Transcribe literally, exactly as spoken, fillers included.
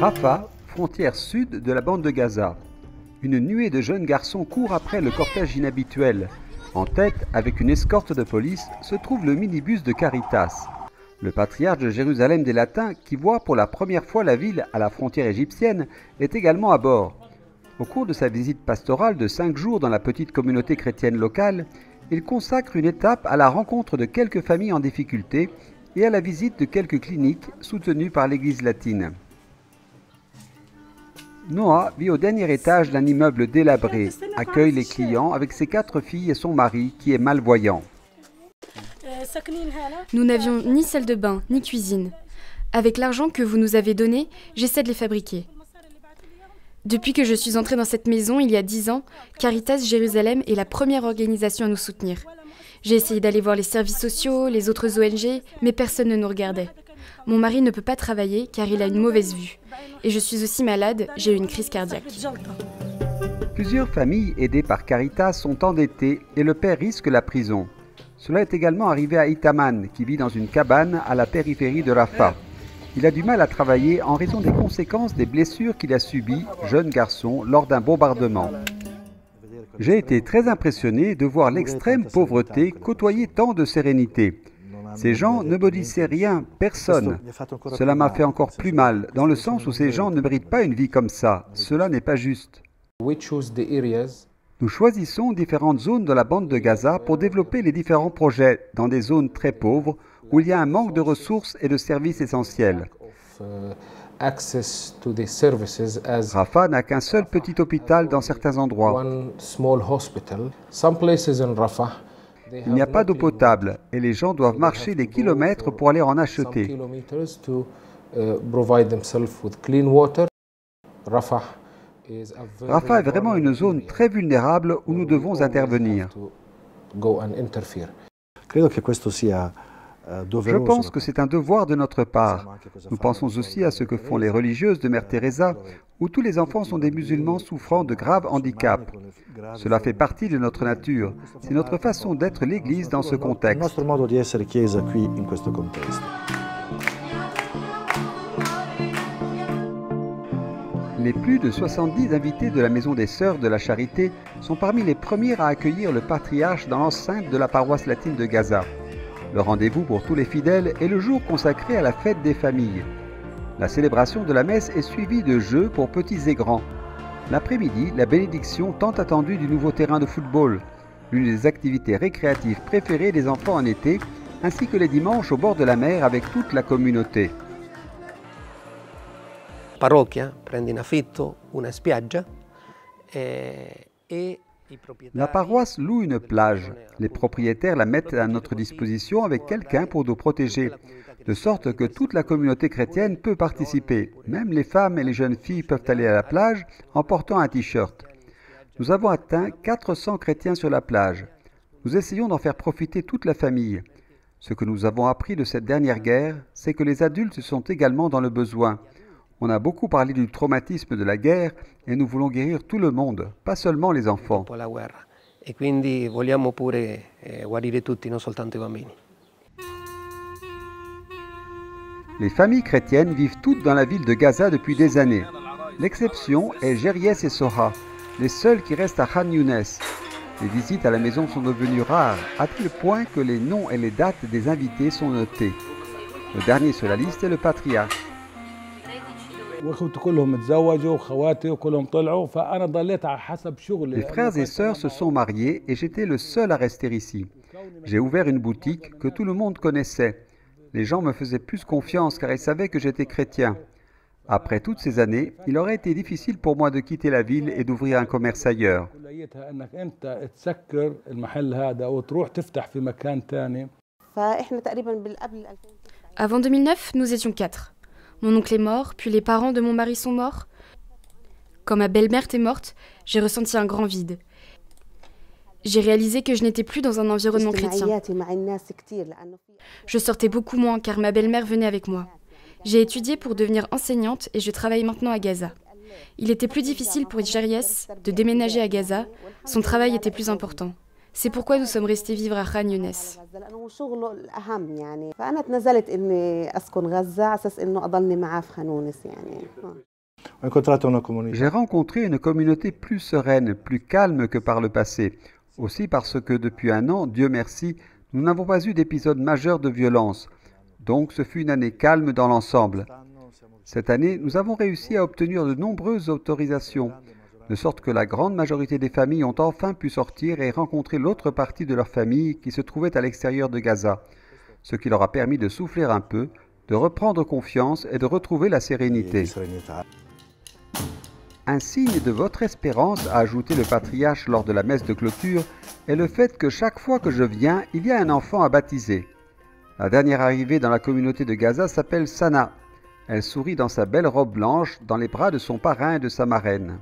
Rafah, frontière sud de la bande de Gaza. Une nuée de jeunes garçons court après le cortège inhabituel. En tête, avec une escorte de police, se trouve le minibus de Caritas. Le patriarche de Jérusalem des Latins, qui voit pour la première fois la ville à la frontière égyptienne, est également à bord. Au cours de sa visite pastorale de cinq jours dans la petite communauté chrétienne locale, il consacre une étape à la rencontre de quelques familles en difficulté et à la visite de quelques cliniques soutenues par l'Église latine. Noah vit au dernier étage d'un immeuble délabré, accueille les clients avec ses quatre filles et son mari qui est malvoyant. Nous n'avions ni salle de bain, ni cuisine. Avec l'argent que vous nous avez donné, j'essaie de les fabriquer. Depuis que je suis entrée dans cette maison il y a dix ans, Caritas Jérusalem est la première organisation à nous soutenir. J'ai essayé d'aller voir les services sociaux, les autres O N G, mais personne ne nous regardait. Mon mari ne peut pas travailler car il a une mauvaise vue. Et je suis aussi malade, j'ai eu une crise cardiaque. Plusieurs familles aidées par Caritas sont endettées et le père risque la prison. Cela est également arrivé à Itaman, qui vit dans une cabane à la périphérie de Rafah. Il a du mal à travailler en raison des conséquences des blessures qu'il a subies, jeune garçon, lors d'un bombardement. J'ai été très impressionné de voir l'extrême pauvreté côtoyer tant de sérénité. Ces gens ne maudissaient rien, personne. Cela m'a fait encore plus mal, dans le sens où ces gens ne méritent pas une vie comme ça. Cela n'est pas juste. Nous choisissons différentes zones de la bande de Gaza pour développer les différents projets dans des zones très pauvres, où il y a un manque de ressources et de services essentiels. Rafah n'a qu'un seul petit hôpital dans certains endroits. Il n'y a pas d'eau potable et les gens doivent marcher des kilomètres pour aller en acheter. Rafah est vraiment une zone très vulnérable où nous devons intervenir. Je pense que c'est un devoir de notre part. Nous pensons aussi à ce que font les religieuses de Mère Teresa, où tous les enfants sont des musulmans souffrant de graves handicaps. Cela fait partie de notre nature. C'est notre façon d'être l'Église dans ce contexte. Les plus de soixante-dix invités de la Maison des Sœurs de la Charité sont parmi les premiers à accueillir le patriarche dans l'enceinte de la paroisse latine de Gaza. Le rendez-vous pour tous les fidèles est le jour consacré à la fête des familles. La célébration de la messe est suivie de jeux pour petits et grands. L'après-midi, la bénédiction tant attendue du nouveau terrain de football, l'une des activités récréatives préférées des enfants en été, ainsi que les dimanches au bord de la mer avec toute la communauté. La paroisse loue une plage. Les propriétaires la mettent à notre disposition avec quelqu'un pour nous protéger, de sorte que toute la communauté chrétienne peut participer. Même les femmes et les jeunes filles peuvent aller à la plage en portant un t-shirt. Nous avons atteint quatre cents chrétiens sur la plage. Nous essayons d'en faire profiter toute la famille. Ce que nous avons appris de cette dernière guerre, c'est que les adultes sont également dans le besoin. On a beaucoup parlé du traumatisme de la guerre et nous voulons guérir tout le monde, pas seulement les enfants. Les familles chrétiennes vivent toutes dans la ville de Gaza depuis des années. L'exception est Gériès et Soha, les seuls qui restent à Khan Younes. Les visites à la maison sont devenues rares, à tel point que les noms et les dates des invités sont notés. Le dernier sur la liste est le patriarche. Les frères et sœurs se sont mariés et j'étais le seul à rester ici. J'ai ouvert une boutique que tout le monde connaissait. Les gens me faisaient plus confiance car ils savaient que j'étais chrétien. Après toutes ces années, il aurait été difficile pour moi de quitter la ville et d'ouvrir un commerce ailleurs. Avant deux mille neuf, nous étions quatre. Mon oncle est mort, puis les parents de mon mari sont morts. Quand ma belle-mère est morte, j'ai ressenti un grand vide. J'ai réalisé que je n'étais plus dans un environnement chrétien. Je sortais beaucoup moins car ma belle-mère venait avec moi. J'ai étudié pour devenir enseignante et je travaille maintenant à Gaza. Il était plus difficile pour Idris de déménager à Gaza. Son travail était plus important. C'est pourquoi nous sommes restés vivre à Khan Younes. J'ai rencontré une communauté plus sereine, plus calme que par le passé. Aussi parce que depuis un an, Dieu merci, nous n'avons pas eu d'épisode majeur de violence. Donc ce fut une année calme dans l'ensemble. Cette année, nous avons réussi à obtenir de nombreuses autorisations, de sorte que la grande majorité des familles ont enfin pu sortir et rencontrer l'autre partie de leur famille qui se trouvait à l'extérieur de Gaza, ce qui leur a permis de souffler un peu, de reprendre confiance et de retrouver la sérénité. Un signe de votre espérance, a ajouté le patriarche lors de la messe de clôture, est le fait que chaque fois que je viens, il y a un enfant à baptiser. La dernière arrivée dans la communauté de Gaza s'appelle Sana. Elle sourit dans sa belle robe blanche, dans les bras de son parrain et de sa marraine.